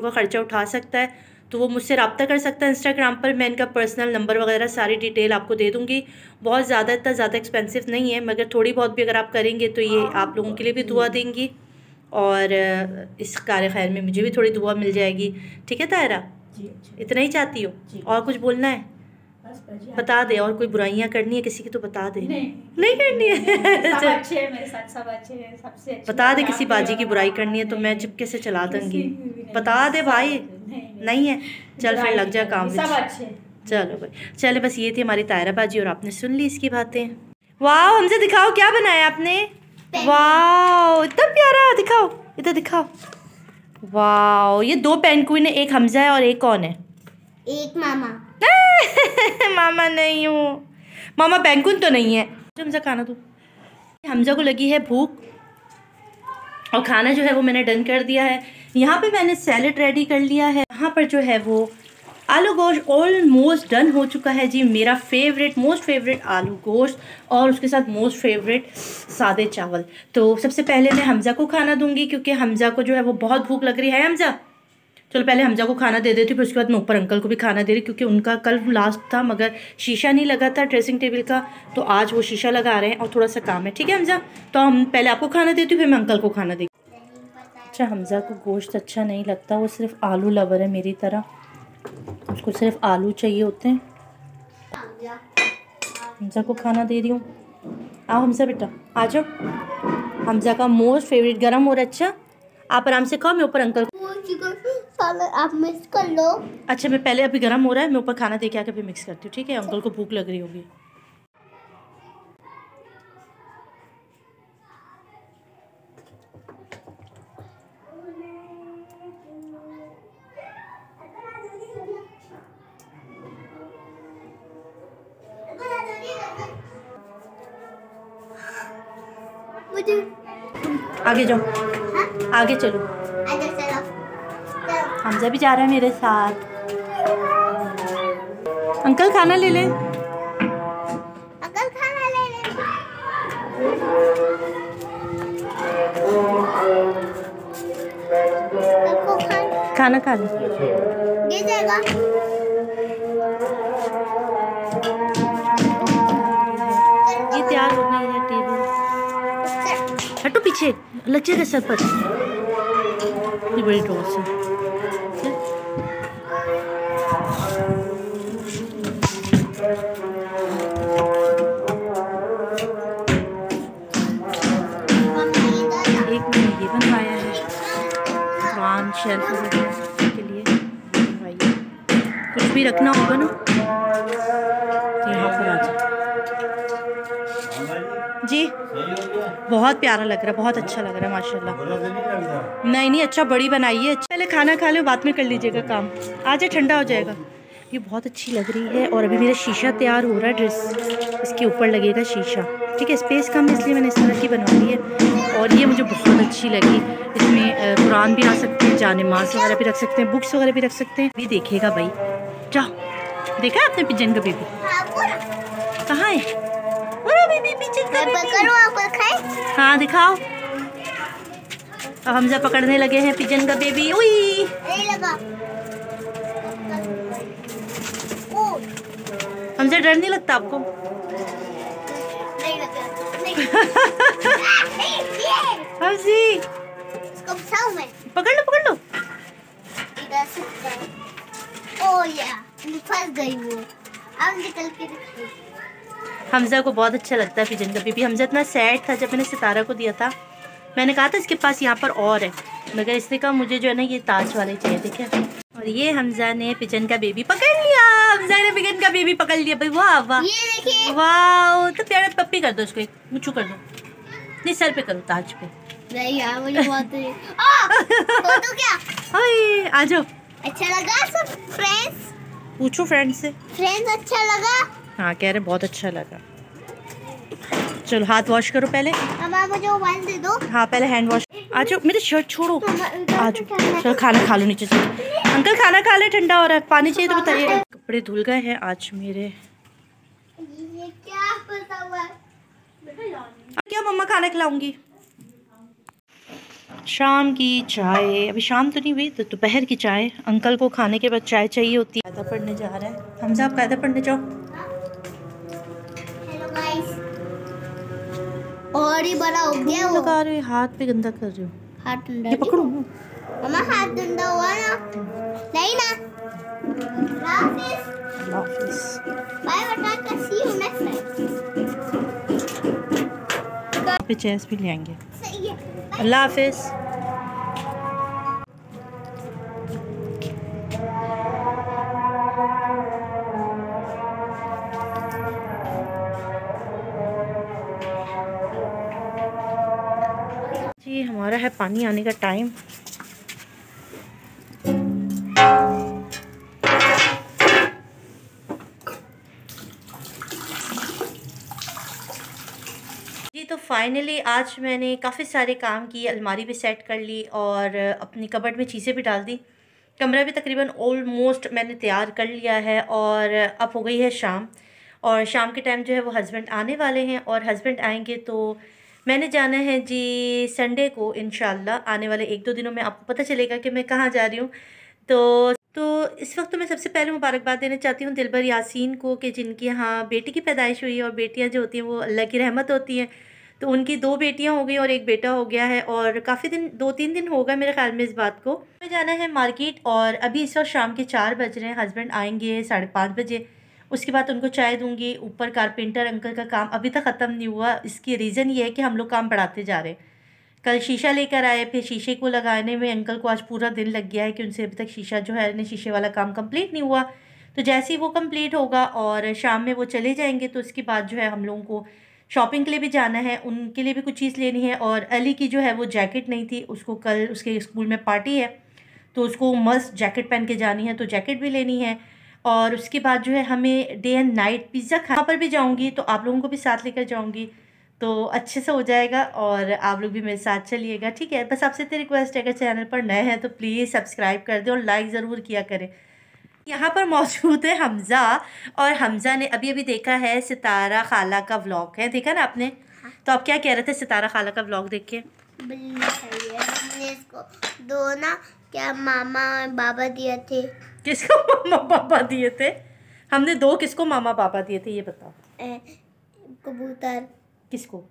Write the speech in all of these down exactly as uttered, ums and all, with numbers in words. का ख़र्चा उठा सकता है तो वो मुझसे रब्ता कर सकता है इंस्टाग्राम पर। मैं इनका पर्सनल नंबर वगैरह सारी डिटेल आपको दे दूँगी। बहुत ज़्यादा इतना ज़्यादा एक्सपेंसिव नहीं है, मगर थोड़ी बहुत भी अगर आप करेंगे तो ये आप लोगों के लिए भी दुआ देंगी और इस कार खैर में मुझे भी थोड़ी दुआ मिल जाएगी। ठीक है तायरा, इतना ही चाहती हो और कुछ बोलना है? बता दे, और कोई बुराइयां करनी है किसी की तो बता दे। नहीं, नहीं करनी है। सब अच्छे हैं मेरे साथ, सब अच्छे हैं, सबसे अच्छे। बता दे किसी बाजी की बुराई करनी है तो मैं चिपके से चला दूंगी। बता दे भाई, नहीं है। चल फिर लग जा काम। चलो भाई, चलो बस ये थी हमारी तायरा बाजी और आपने सुन ली इसकी बातें। वाह हमसे दिखाओ क्या बनाया आपने। वाह इतना प्यारा, दिखाओ इधर दिखाओ। वाह ये दो पेंगुइन है, एक हमजा है और एक कौन है? एक मामा। मामा नहीं हूँ, मामा पेंगुइन तो नहीं है। हमजा खाना दो। हमजा को लगी है भूख और खाना जो है वो मैंने डन कर दिया है। यहाँ पे मैंने सैलेड रेडी कर लिया है। यहाँ पर जो है वो आलू गोश्त ऑलमोस्ट डन हो चुका है जी। मेरा फेवरेट, मोस्ट फेवरेट आलू गोश्त और उसके साथ मोस्ट फेवरेट सादे चावल। तो सबसे पहले मैं हमज़ा को खाना दूंगी क्योंकि हमज़ा को जो है वो बहुत भूख लग रही है। हमज़ा चलो पहले हमज़ा को खाना दे देती हूँ, फिर उसके बाद मैं ऊपर अंकल को भी खाना दे रही क्योंकि उनका कल लास्ट था मगर शीशा नहीं लगा था ड्रेसिंग टेबल का, तो आज वो शीशा लगा रहे हैं और थोड़ा सा काम है। ठीक है हमज़ा, तो हम पहले आपको खाना देती हूँ फिर मैं अंकल को खाना देती हूँ। अच्छा हमज़ा को गोश्त अच्छा नहीं लगता, वो सिर्फ आलू लवर है मेरी तरह, उसको सिर्फ आलू चाहिए होते हैं। हमज़ा को खाना दे रही हूँ। आओ हमज़ा बेटा आ जाओ। हमज़ा का मोस्ट फेवरेट गरम और अच्छा। आप आराम से खाओ, मैं ऊपर अंकल आप मिक्स कर लो। अच्छा मैं पहले, अभी गरम हो रहा है, मैं ऊपर खाना दे के आके फिर मिक्स करती हूँ। ठीक है, अंकल को भूख लग रही होगी। आगे जाओ, आगे चलो। हमजा भी जा रहा है मेरे साथ। अंकल खाना ले ले, अंकल खाना ले ले। खाना खा लो, गिर जाएगा। ये तैयार हो गई है टेबल। हटो पीछे, लग जाएगा सर पर। ये बड़ी डोस है। एक मैंने ये बनवाया है वन शेल्फ के लिए, कुछ भी रखना होगा ना यहाँ पर। आज जी बहुत प्यारा लग रहा है, बहुत अच्छा लग रहा है माशाल्लाह। नहीं नहीं अच्छा, बड़ी बनाई है। पहले खाना खा लो, बाद में कर लीजिएगा काम। आज ठंडा हो जाएगा। ये बहुत अच्छी लग रही है और अभी मेरा शीशा तैयार हो रहा है, ड्रेस इसके ऊपर लगेगा शीशा। ठीक है, स्पेस कम है इसलिए मैंने इस तरह की बना ली है और ये मुझे बहुत अच्छी लगी। इसमें कुरान भी आ सकते हैं, जानेमाज़ वगैरह भी रख सकते हैं, बुक्स वगैरह भी रख सकते हैं। ये देखेगा भाई, जाओ। देखा आपने पिजन का बेबी कहाँ है? हाँ दिखाओ। अब हमजा पकड़ने लगे हैं पिजन का बेबी। उई हमजा, डर नहीं लगता आपको? नहीं लगता। हमजी इसको फंसाओ मैं। पकड़ लो पकड़ लो। ओ या फंस गई वो। अब निकल के हमज़ा को बहुत अच्छा लगता है पिजन का बेबी। हमज़ा इतना सैड था जब मैंने सितारा को दिया था। मैंने कहा था इसके पास यहाँ पर और है, मगर इसने कहा मुझे जो है ना ये ताज वाले चाहिए। ठीक है, और ये हमज़ा ने पिजन का बेबी पकड़ लिया। हमज़ा ने पिजन का बेबी पकड़ लिया भाई। वाह वाह वाह, तो प्यारा पप्पी कर दो, उसको एक मुछू कर दो। नहीं सर पे करो, ताज पे नहीं यार मुझे बहुत है। आ, तो तो क्या? आ जाओ। अच्छा लगा सब फ्रेंड्स? पूछो फ्रेंड्स से। फ्रेंड्स अच्छा लगा? हाँ कह रहे बहुत अच्छा लगा। चलो हाथ वॉश करो पहले। अब मुझे मोबाइल दे दो। हाँ पहले हैंड वॉश। आ जाओ, मेरी शर्ट छोड़ो। आ जाओ, चलो खाना खा लो नीचे से। अंकल खाना खा ले, ठंडा हो रहा है। पानी चाहिए तो बताइए। कपड़े धुल गए हैं आज मेरे। ये क्या पता हुआ? क्या मम्मा खाना खिलाऊंगी? शाम की चाय, अभी शाम तो नहीं हुई तो दोपहर की चाय। अंकल को खाने के बाद चाय चाहिए होती है। कायदा पढ़ने जा रहा है हमजा, आप कायदा पढ़ने जाओ। हेलो गाइस, और ही बड़ा हो गया हो। लगा रहे हाथ पे, गंदा कर रहे हो हाथ। ये पकड़ो मम्मा, हाथ गंदा हुआ ना। नहीं ना, बाय बेटा, कैसी हो मैं। पे चेस भी ले आएंगे। अल्लाह हाफिज। जी हमारा है पानी आने का टाइम। तो फाइनली आज मैंने काफ़ी सारे काम किए, अलमारी भी सेट कर ली और अपनी कबर्ड में चीज़ें भी डाल दी। कमरा भी तकरीबन ऑलमोस्ट मैंने तैयार कर लिया है। और अब हो गई है शाम, और शाम के टाइम जो है वो हस्बैंड आने वाले हैं, और हस्बैंड आएंगे तो मैंने जाना है जी संडे को इंशाल्लाह। आने वाले एक दो दिनों में आपको पता चलेगा कि मैं कहाँ जा रही हूँ। तो तो इस वक्त तो मैं सबसे पहले मुबारकबाद देना चाहती हूँ दिलबर यासीन को, कि जिनकी यहाँ बेटी की पैदाइश हुई है। और बेटियाँ जो होती हैं वो अल्लाह की रहमत होती हैं। तो उनकी दो बेटियां हो गई और एक बेटा हो गया है। और काफ़ी दिन, दो तीन दिन होगा मेरे ख्याल में इस बात को। हमें जाना है मार्केट, और अभी इस वक्त शाम के चार बज रहे हैं। हस्बैंड आएंगे साढ़े पाँच बजे, उसके बाद उनको चाय दूंगी। ऊपर कारपेंटर अंकल का काम अभी तक ख़त्म नहीं हुआ। इसकी रीज़न ये है कि हम लोग काम बढ़ाते जा रहे हैं। कल शीशा लेकर आए, फिर शीशे को लगाने में अंकल को आज पूरा दिन लग गया है कि उनसे अभी तक शीशा जो है ना, शीशे वाला काम कम्प्लीट नहीं हुआ। तो जैसे ही वो कम्प्लीट होगा और शाम में वो चले जाएँगे, तो उसके बाद जो है हम लोगों को शॉपिंग के लिए भी जाना है, उनके लिए भी कुछ चीज़ लेनी है। और अली की जो है वो जैकेट नहीं थी, उसको कल उसके स्कूल में पार्टी है तो उसको मस्त जैकेट पहन के जानी है, तो जैकेट भी लेनी है। और उसके बाद जो है हमें डे एंड नाइट पिज़्ज़ा खाने पर भी जाऊंगी, तो आप लोगों को भी साथ लेकर जाऊंगी तो अच्छे से हो जाएगा। और आप लोग भी मेरे साथ चलिएगा, ठीक है। बस आपसे इतनी रिक्वेस्ट है, अगर चैनल पर नए हैं तो प्लीज़ सब्सक्राइब कर दें और लाइक ज़रूर किया करें। यहाँ पर मौजूद है हमज़ा, और हमज़ा ने अभी अभी देखा है सितारा खाला का व्लॉग है, देखा ना आपने। हाँ। तो आप क्या कह रहे थे सितारा खाला का व्लॉग देख के? हमने इसको दो ना क्या मामा बाबा दिए थे। किसको मामा बाबा दिए थे? हमने दो किसको मामा बाबा दिए थे ये बताओ। कबूतर। किसको?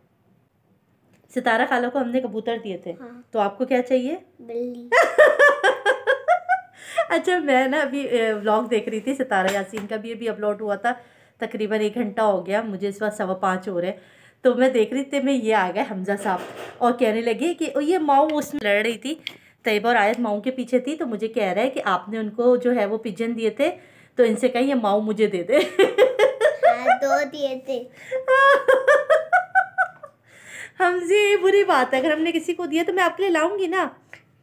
सितारा खाला को हमने कबूतर दिए थे। हाँ। तो आपको क्या चाहिए? बिल्ली। अच्छा, मैं ना अभी व्लॉग देख रही थी सितारा यासीन का, भी अभी अपलोड हुआ था। तकरीबन एक घंटा हो गया, मुझे इस बार सवा पाँच हो रहे। तो मैं देख रही थी मैं, ये आ गए हमज़ा साहब और कहने लगे कि ये माऊ उसमें लड़ रही थी। तैयबा और आयत माऊ के पीछे थी, तो मुझे कह रहा है कि आपने उनको जो है वो पिजन दिए थे, तो इनसे कहीं ये माऊ मुझे दे दे। हाँ, दो दिए थे। हमजी बुरी बात है, अगर हमने किसी को दिया तो मैं आपके लिए लाऊंगी ना।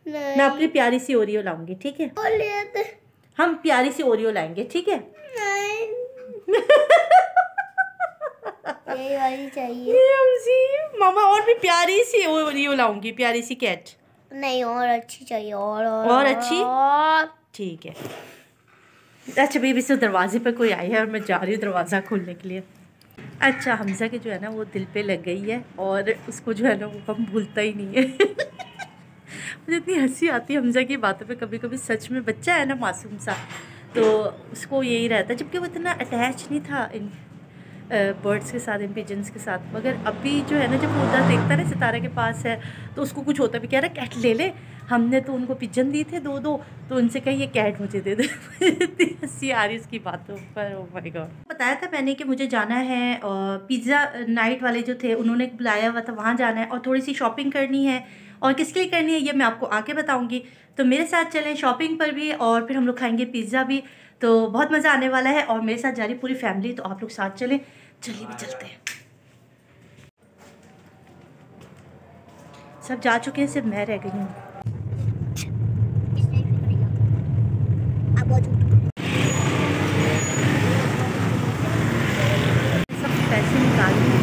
मैं अपनी प्यारी सी ओरियो लाऊंगी, ठीक है। हम प्यारी सी ओरियो लाएंगे, ठीक है। यही वाली चाहिए। हमजी मामा और भी प्यारी सी ओरियो लाऊंगी, प्यारी सी कैट। नहीं, और अच्छी चाहिए। और और, और अच्छी, ठीक है। अच्छा बेबी, से दरवाजे पर कोई आई है और मैं जा रही हूँ दरवाज़ा खोलने के लिए। अच्छा, हमजा के जो है ना वो दिल पे लग गई है, और उसको जो है ना वो कम भूलता ही नहीं है। मुझे इतनी हंसी आती है हमजा की बातों पे कभी कभी, सच में। बच्चा है ना मासूम सा, तो उसको यही रहता है, जबकि वो इतना अटैच नहीं था इन बर्ड्स के साथ, इन पिजन्स के साथ। मगर अभी जो है ना, जब वो उधर देखता है ना सितारा के पास है, तो उसको कुछ होता भी, कह रहा कैट ले ले। हमने तो उनको पिजन दिए थे दो दो, तो उनसे कही ये कैट मुझे दे दे। इतनी हंसी आ रही उसकी बातों पर। Oh my God. बताया था मैंने कि मुझे जाना है, पिज़्ज़ा नाइट वाले जो थे उन्होंने बुलाया हुआ था, वहाँ जाना है और थोड़ी सी शॉपिंग करनी है। और किसके लिए करनी है ये मैं आपको आके बताऊंगी, तो मेरे साथ चलें शॉपिंग पर भी, और फिर हम लोग खाएंगे पिज़्ज़ा भी। तो बहुत मज़ा आने वाला है, और मेरे साथ जा रही पूरी फैमिली, तो आप लोग साथ चलें। चलिए भी चलते हैं। सब जा चुके हैं, सिर्फ मैं रह गई हूँ। सब पैसे निकाल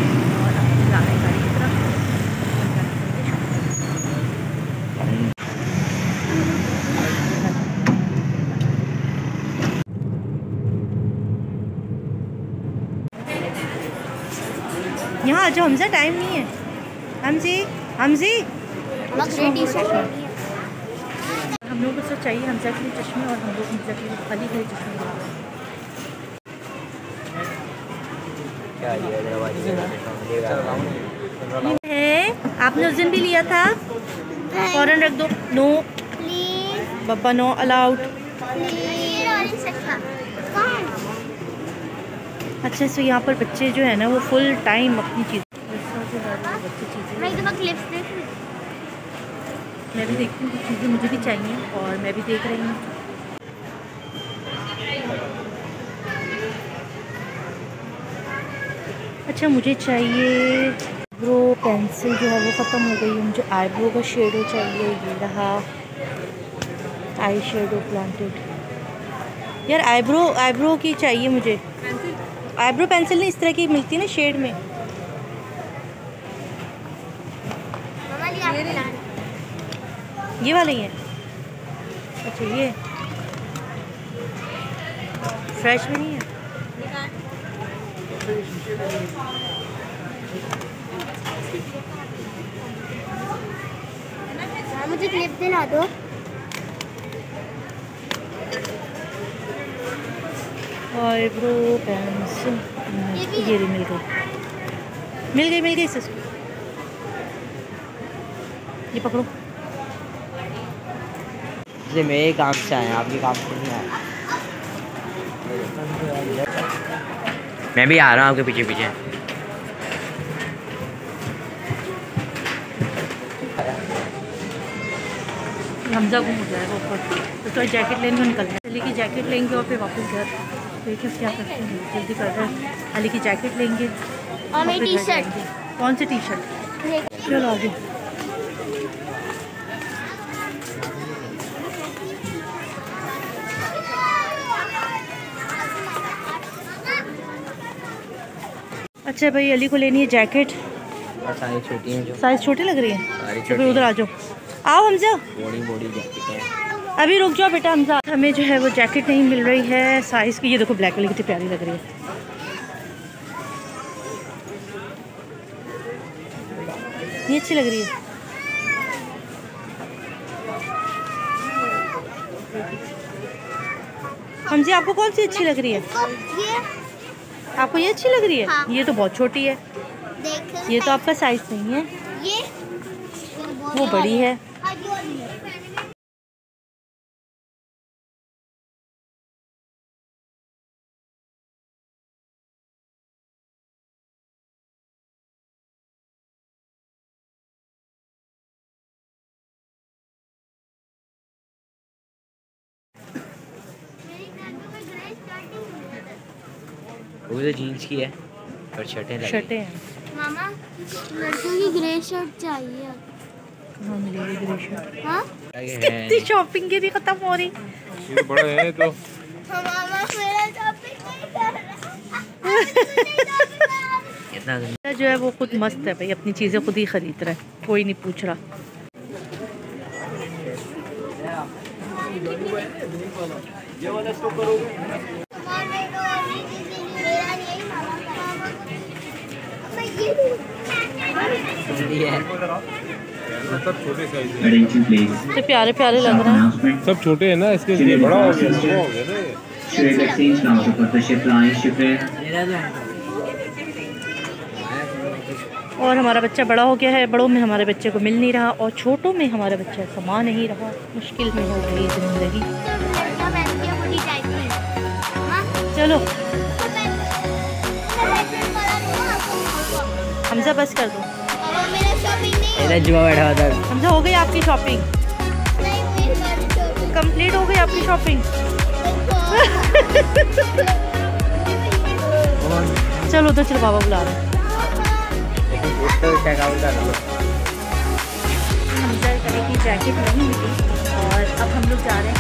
यहाँ आ जाओ हमजा, टाइम नहीं है। हमजी हमजी हम लोगों को सर चाहिए हमजा के लिए चश्मे और हम लोग हमजा के लिए खाली के लिए चश्मे है। आपने उस दिन भी लिया था। फौरन रख दो। नो बब्बा नो अलाउड। अच्छा सो यहाँ पर बच्चे जो है ना वो फुल टाइम अपनी चीज़ मैं भी देखती हूँ कुछ चीज़ें मुझे भी चाहिए और मैं भी देख रही हूँ। अच्छा मुझे चाहिए ब्रो पेंसिल जो है वो ख़त्म हो गई है। मुझे आईब्रो का शेडो चाहिए। ये रहा आई शेडो प्लांटेड। यार आईब्रो आईब्रो की चाहिए मुझे। आईब्रो पेंसिल नहीं इस तरह की मिलती है ना शेड में। ये वाली है। अच्छा ये फ्रेश भी नहीं है। मुझे क्लिप दिला दो। और ब्रो पेंसिल ये भी मिल गई मिल गई मिल गई इससे। ये पकड़ो। ये मेरे काम से आए आपके काम से नहीं आए। मैं भी आ रहा हूँ आपके पीछे पीछे। हमजा घूम जाएगा ऊपर तो थोड़ा जैकेट लेंगे और निकलना है। अली की जैकेट लेंगे और फिर वापस घर। देखिए क्या करते हैं जल्दी कर रहे हैं। अली की जैकेट लेंगे और मेरी टी शर्ट। कौन सी टी शर्ट? चलो आगे। अच्छा भाई अली को लेनी है जैकेट। साइज छोटी है जो साइज छोटी लग रही है तो फिर उधर आ जाओ। आओ हमजा बॉडी बॉडी जैकेट है। अभी रुक जाओ बेटा हमजा। हमें जो है वो जैकेट नहीं मिल रही है साइज़ की। ये देखो ब्लैक वाली कितनी प्यारी लग रही है। ये अच्छी लग रही है। हमजा आपको कौन सी अच्छी लग रही है? आपको ये अच्छी लग रही है? हाँ। ये तो बहुत छोटी है। देख ये तो आपका साइज नहीं है। ये वो बड़ी है। वो तो जीन्स की है और शर्टें शर्टें हैं। मामा लड़कों की ग्रे शर्ट चाहिए। कहाँ मिलेगी ग्रे शर्ट? हाँ कितनी शॉपिंग की थी खत्म हो रही ये बड़ा है तो मामा मेरा शॉपिंग नहीं कर रहा। कितना जो है वो खुद मस्त है भाई। अपनी चीज़ें खुद ही खरीद रहा है कोई नहीं पूछ रहा। ये वाला स्टॉक करोगे? तो प्यारे प्यारे लग रहे हैं। सब छोटे हैं ना इसके लिए बड़ा हो गया ना ये। और हमारा बच्चा बड़ा हो गया है। बड़ों में हमारे बच्चे को मिल नहीं रहा और छोटों में हमारा बच्चा समा नहीं रहा। मुश्किल में हो गई जिंदगी। चलो हमजा बस कर दो। मेरा जुआ बैठा था। हमजा हो गई आपकी शॉपिंग? कंप्लीट हो गई आपकी शॉपिंग? चलो उधर चलो बाबा बुला रहे हैं। हमजा की जैकेट नहीं मिली और अब हम लोग जा रहे हैं।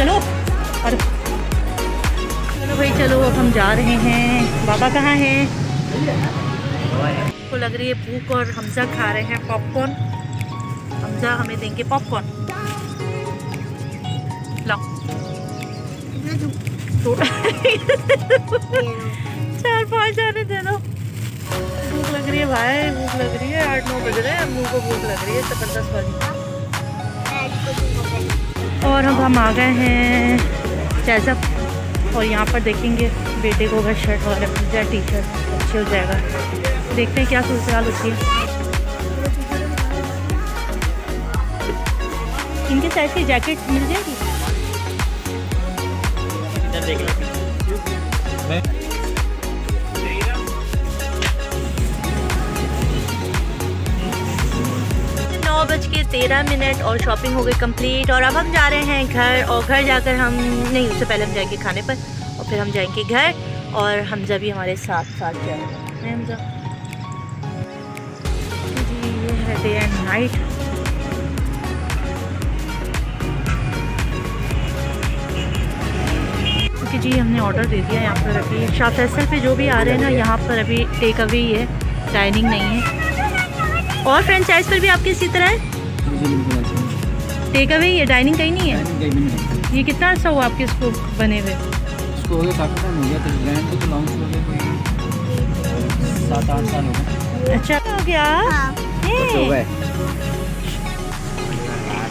चलो और चलो भाई चलो अब हम जा रहे हैं। बाबा कहाँ हैं? को लग रही है भूख और हमजा खा रहे हैं पॉपकॉर्न। हमजा हमें देंगे पॉपकॉर्न। लाओ चार पाँच जाने दे दो। भूख लग रही है भाई, भूख लग रही है। आठ नौ बज रहे हैं, मुँह को भूख लग रही है जबरदस्त वाली। और अब हम आ गए हैं जैजब, और यहाँ पर देखेंगे बेटे को अगर शर्ट वगैरह मिल जाए, टी शर्ट अच्छी हो जाएगा। देखते हैं क्या सूरत होती है। इनके साइज की जैकेट मिल जाएगी। नौ बज के तेरह मिनट और शॉपिंग हो गई कंप्लीट, और अब हम जा रहे हैं घर। और घर जाकर हम नहीं, उससे पहले हम जाएंगे खाने पर और फिर हम जाएंगे घर। और हमजा भी हमारे साथ साथ जाएंगे। हमजा जी, ये है डे एंड नाइट। कि जी हमने ऑर्डर दे दिया। यहाँ पर अभी शाह फैसल पे जो भी आ रहे हैं ना, यहाँ पर अभी टेक अवे ही है, डाइनिंग नहीं है। और फ्रेंचाइज पर भी आपके इसी तरह है, टेक अवे ही है, डाइनिंग कहीं नहीं है। ये कितना अर्सा हुआ आपके इसको बने हुए? इसको सात आठ साल हो गया। अच्छा हो गया।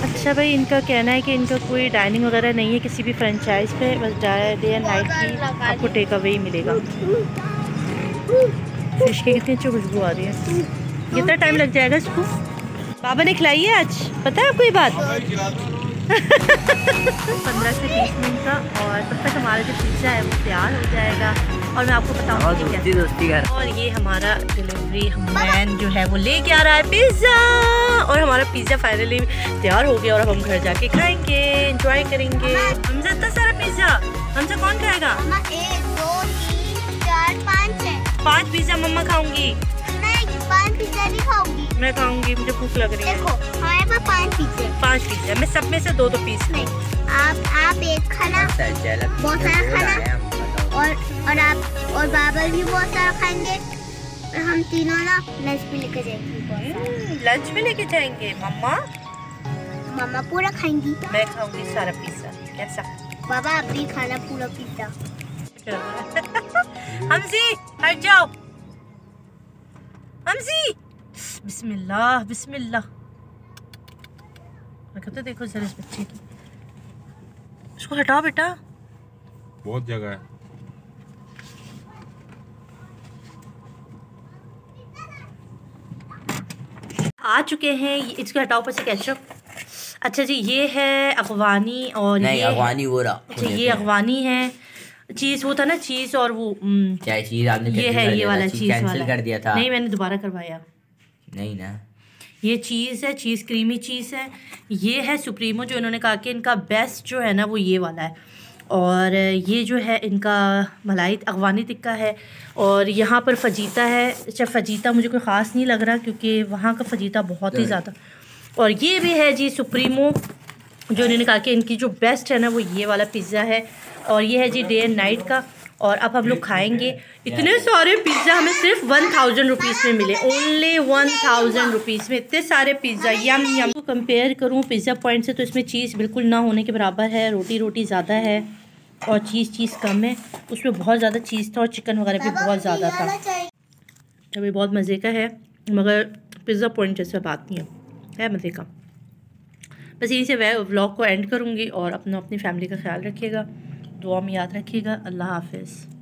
अच्छा भाई, इनका कहना है कि इनका कोई डाइनिंग वगैरह नहीं है किसी भी फ्रेंचाइज पे, बस डे एंड नाइट की आपको टेक अवे ही मिलेगा। फिश की कितनी अच्छी खुशबू आ रही है। कितना टाइम लग जाएगा इसको? बाबा ने खिलाई है आज, पता है आपको ये बात? पंद्रह से बीस मिनट का, और तब तक हमारा जो पिज्ज़ा है वो तैयार हो जाएगा और मैं आपको बताऊँगा। और ये हमारा डिलीवरी मैन जो है वो ले के आ रहा है पिज़्ज़ा, और हमारा पिज़्ज़ा फाइनली तैयार हो गया। और अब हम घर जाके खाएंगे, एंजॉय करेंगे। हमजा इतना सारा पिज़्ज़ा हमजा कौन खाएगा? एक दो तीन चार पाँच है। पाँच पिज़्ज़ा मम्मा खाऊंगी। नहीं, पाँच पिज़्ज़ा नहीं खाऊंगी मैं, खाऊंगी, मुझे भूख लग रही है। देखो हमारे पास पाँच पिज़्ज़ा पाँच पिज़्ज़ा मैं सब में से दो दो पीस लूँ। आप आप एक खाना, बहुत सारा खाना, और और आप और बाबा भी बहुत सारा खाएंगे, और हम तीनों ना लंच भी लेके जाएंगे। लंच भी लेके जाएंगे। मम्मा मम्मा पूरा खाएंगी, मैं खाऊंगी सारा पिज्जा। कैसा बाबा? आप भी खाना पूरा पिज्जा। हमजी हट जाओ। हमजी बिस्मिल्लाह बिस्मिल्लाह। तो देखो जरा इस बच्चे की, इसको हटाओ बेटा, बहुत जगह है। आ चुके हैं, इसको हटाओ पर से कैचअप। अच्छा जी, ये है अगवानी, और नहीं, ये अगवानी वो रहा। अच्छा, ये अगवानी है, चीज़ वो था ना, चीज़ और वो चाय चीज़ आपने ये है, ये वाला चीज़ कैंसिल कर दिया था। नहीं, मैंने दोबारा करवाया नहीं ना। ये चीज़ है, चीज़ क्रीमी चीज़ है। ये है सुप्रीमो, जो इन्होंने कहा कि इनका बेस्ट जो है ना वो ये वाला है। और ये जो है इनका मलाई अगवानी टिक्का है। और यहाँ पर फजीता है। अच्छा, फजीता मुझे कोई ख़ास नहीं लग रहा क्योंकि वहाँ का फजीता बहुत ही ज़्यादा। और ये भी है जी सुप्रीमो, जो इन्होंने कहा कि इनकी जो बेस्ट है ना वो ये वाला पिज़्ज़ा है। और ये है जी डे एंड नाइट का। और अब हम लोग खाएंगे। इतने सारे पिज़्ज़ा हमें सिर्फ वन थाउजेंड रुपीज़ में मिले, ओनली वन थाउजेंड रुपीज़ में इतने सारे पिज़्ज़ा। यम यम को कंपेयर करूँ पिज़्ज़ा पॉइंट से तो इसमें चीज़ बिल्कुल ना होने के बराबर है, रोटी रोटी ज़्यादा है और चीज़ चीज़ कम है। उसमें बहुत ज़्यादा चीज़ था और चिकन वगैरह भी बहुत ज़्यादा था। अभी बहुत मज़े का है, मगर पिज़्ज़ा पॉइंट जैसा बात नहीं है, है मज़े का। बस यहीं से वह व्लॉग को एंड करूँगी, और अपना अपनी फैमिली का ख्याल रखिएगा, दुआ में याद रखिएगा। अल्लाह हाफिज़।